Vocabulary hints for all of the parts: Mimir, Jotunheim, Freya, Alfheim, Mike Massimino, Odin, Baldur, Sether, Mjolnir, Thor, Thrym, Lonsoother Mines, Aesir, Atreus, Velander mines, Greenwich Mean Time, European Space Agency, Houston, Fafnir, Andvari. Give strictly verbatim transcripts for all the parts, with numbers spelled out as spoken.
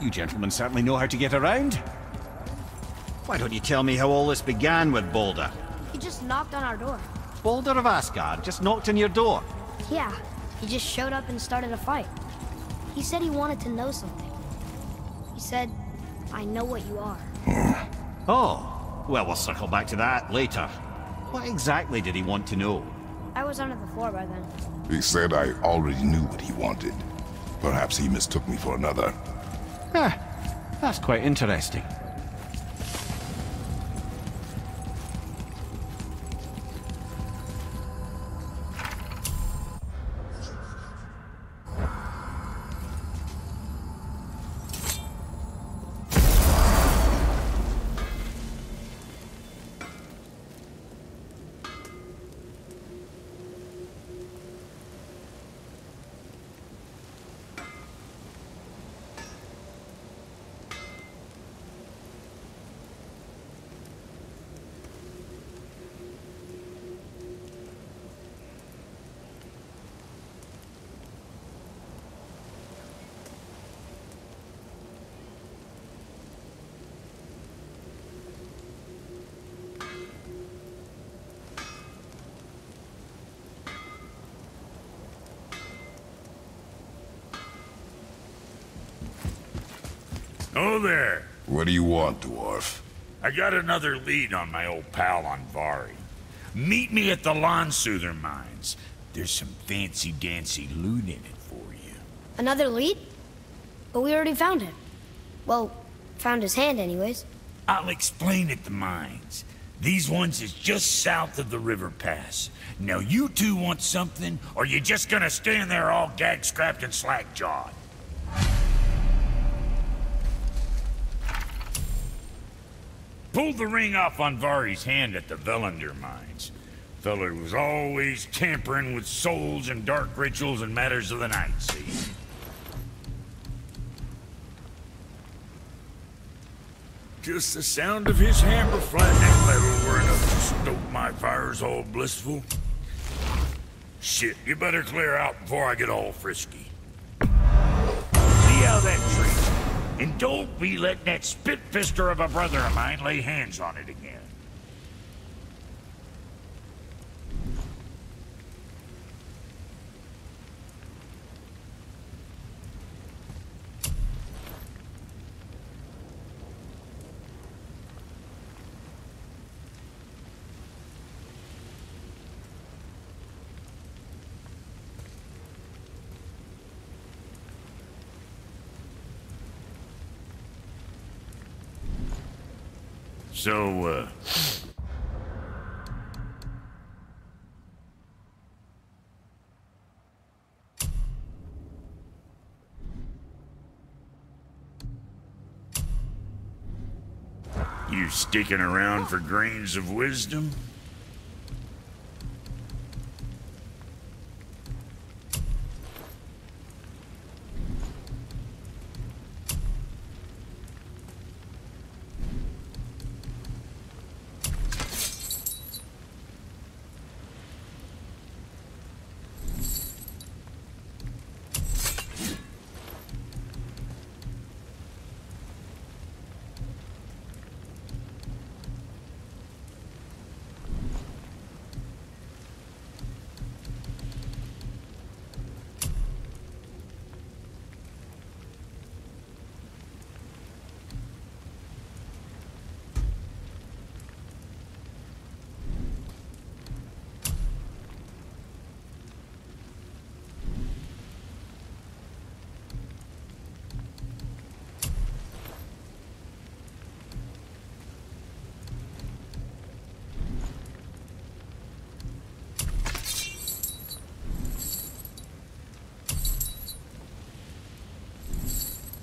You gentlemen certainly know how to get around. Why don't you tell me how all this began with Baldur? He just knocked on our door. Baldur of Asgard just knocked on your door? Yeah, he just showed up and started a fight. He said he wanted to know something. He said, I know what you are. Oh, well, we'll circle back to that later. What exactly did he want to know? I was under the floor by then. He said I already knew what he wanted. Perhaps he mistook me for another. Ah, that's quite interesting. Hello there! What do you want, dwarf? I got another lead on my old pal Andvari. Meet me at the Lonsoother Mines. There's some fancy-dancy loot in it for you. Another lead? But we already found him. Well, found his hand anyways. I'll explain at the mines. These ones is just south of the river pass. Now you two want something, or you just gonna stand there all gag-scrapped and slack-jawed? Pulled the ring off Andvari's hand at the Velander mines. Feller was always tampering with souls and dark rituals and matters of the night, see? Just the sound of his hammer flattening metal were enough to stoke my fires all blissful. Shit, you better clear out before I get all frisky. See how that treats. And don't be letting that spit-fister of a brother of mine lay hands on it again. So, uh... you sticking around for grains of wisdom?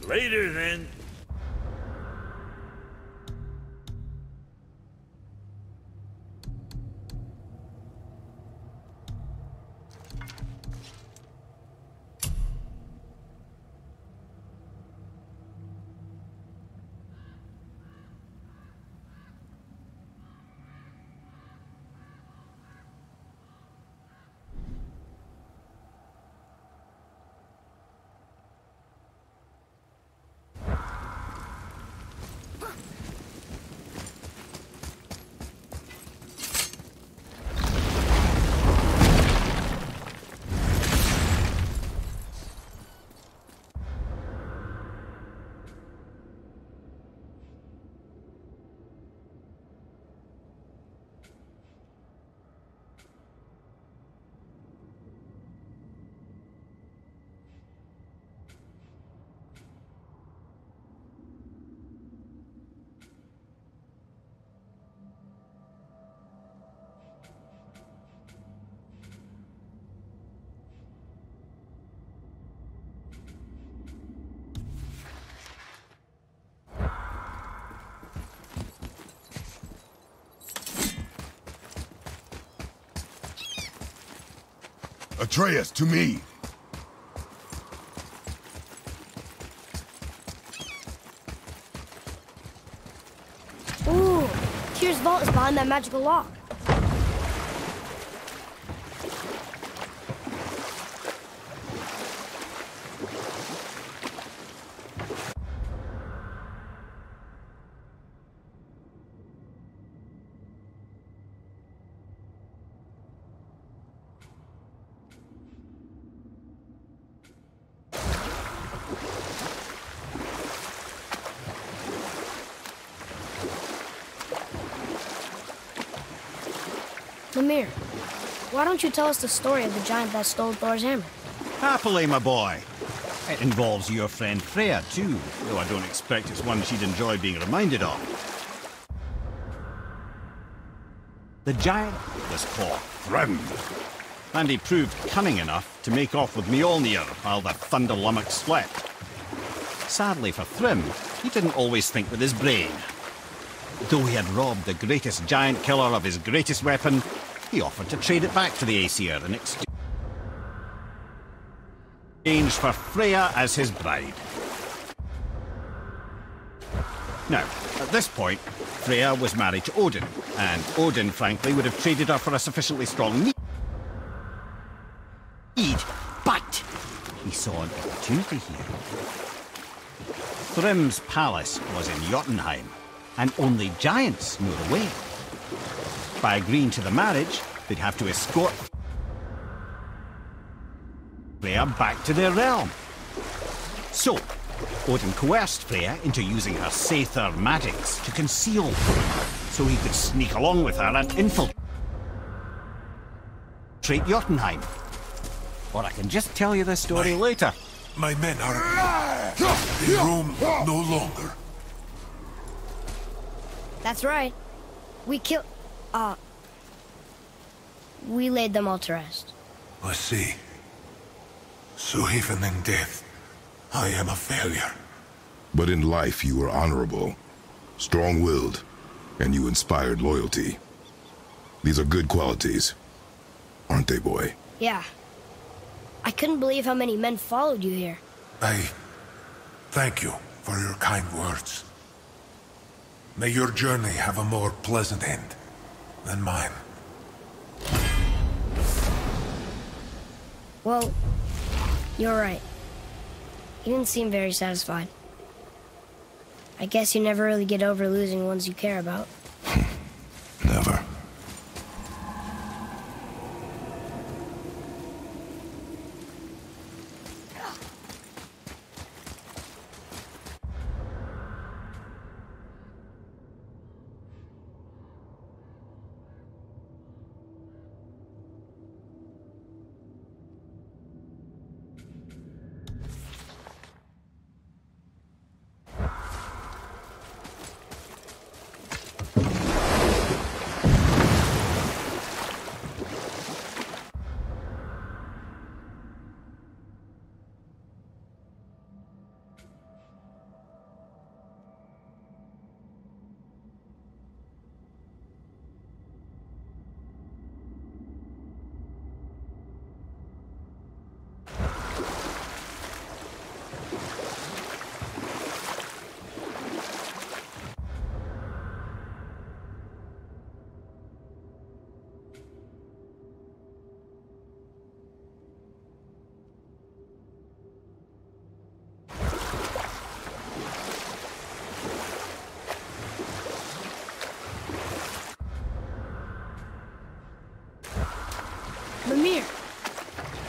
Later, then. Atreus, to me! Ooh, Kyr's vault is behind that magical lock. Mimir, why don't you tell us the story of the giant that stole Thor's hammer? Happily, my boy. It involves your friend Freya, too, though I don't expect it's one she'd enjoy being reminded of. The giant was called Thrym, and he proved cunning enough to make off with Mjolnir while the Thunderlummock slept. Sadly for Thrym, he didn't always think with his brain. Though he had robbed the greatest giant killer of his greatest weapon, he offered to trade it back to the Aesir in exchange for Freya as his bride. Now, at this point, Freya was married to Odin, and Odin, frankly, would have traded her for a sufficiently strong need, but he saw an opportunity here. Thrym's palace was in Jotunheim, and only giants knew the way. By agreeing to the marriage, they'd have to escort Freya back to their realm. So, Odin coerced Freya into using her Sether magics to conceal Freya, so he could sneak along with her and infiltrate Jotunheim. Or I can just tell you this story my, later. My men are... They roam no longer. That's right. We killed... Uh, we laid them all to rest. I see. So even in death, I am a failure. But in life you were honorable, strong-willed, and you inspired loyalty. These are good qualities, aren't they, boy? Yeah. I couldn't believe how many men followed you here. I thank you for your kind words. May your journey have a more pleasant end than mine. Well, you're right. You didn't seem very satisfied. I guess you never really get over losing ones you care about. Never.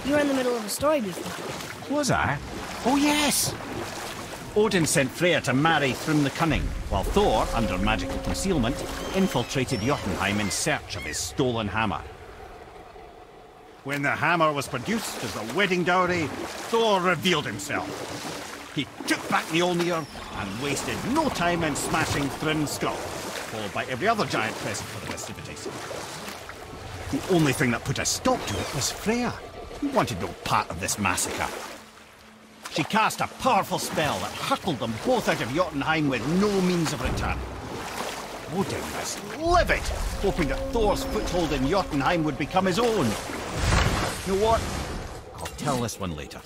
You were in the middle of a story before. Was I? Oh, yes! Odin sent Freya to marry Thrym the Cunning, while Thor, under magical concealment, infiltrated Jotunheim in search of his stolen hammer. When the hammer was produced as the wedding dowry, Thor revealed himself. He took back the Mjolnir and wasted no time in smashing Thrym's skull, followed by every other giant present for the festivities. The only thing that put a stop to it was Freya, who wanted no part of this massacre. She cast a powerful spell that hurtled them both out of Jotunheim with no means of return. Odin was livid, hoping that Thor's foothold in Jotunheim would become his own. You know what? Tell this one later.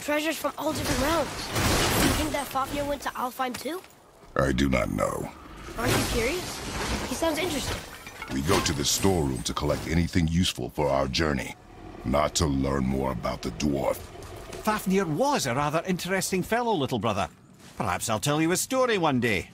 Treasures from all different realms. Do you think that Fafnir went to Alfheim too? I do not know. Aren't you curious? He sounds interesting. We go to the storeroom to collect anything useful for our journey, not to learn more about the dwarf. Fafnir was a rather interesting fellow, little brother. Perhaps I'll tell you a story one day.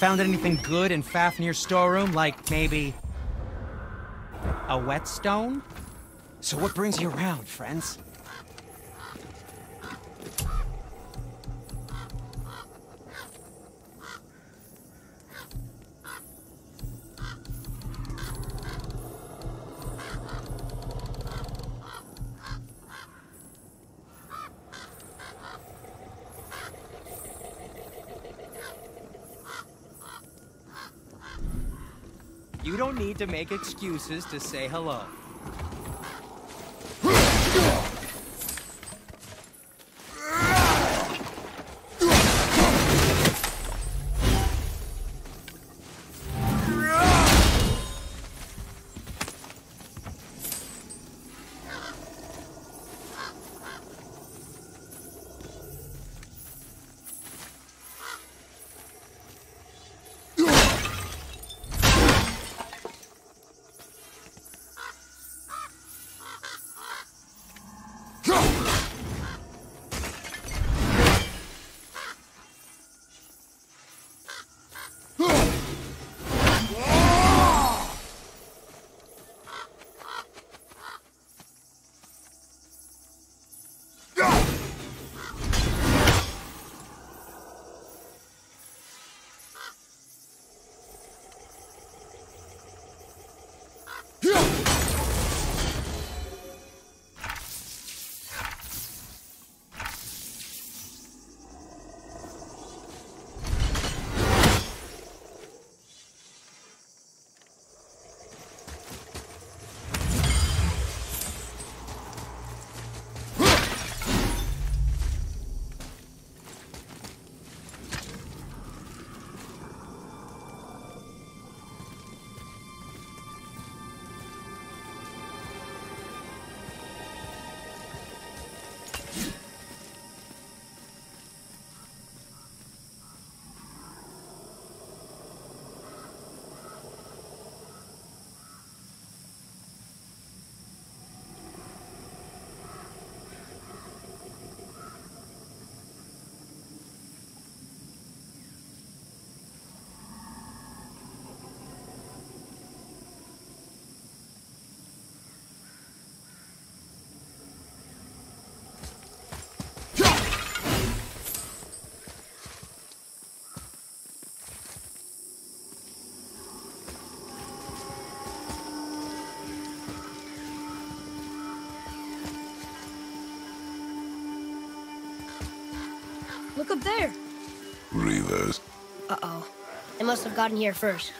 Found anything good in Fafnir's storeroom, like maybe a whetstone? So what brings you around, friends? You don't need to make excuses to say hello. Look up there. Reavers. Uh-oh. They must have gotten here first.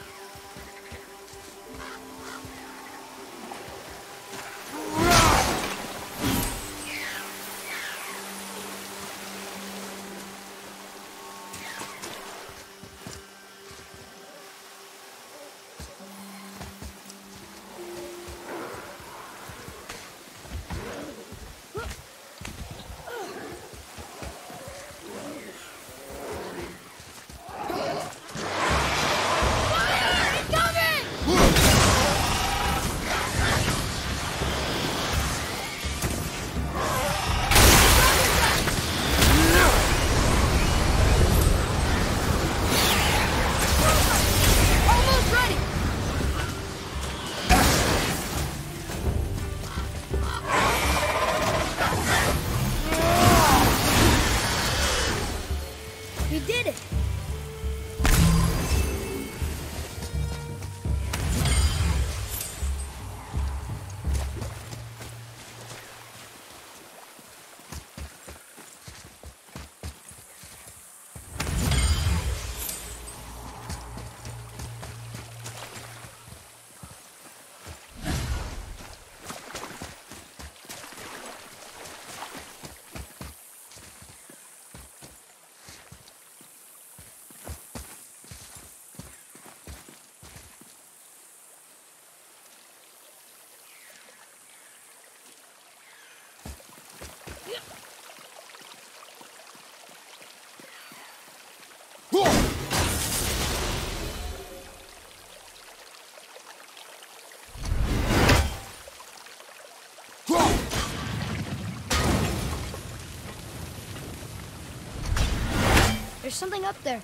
There's something up there.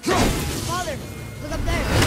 Father, look up there.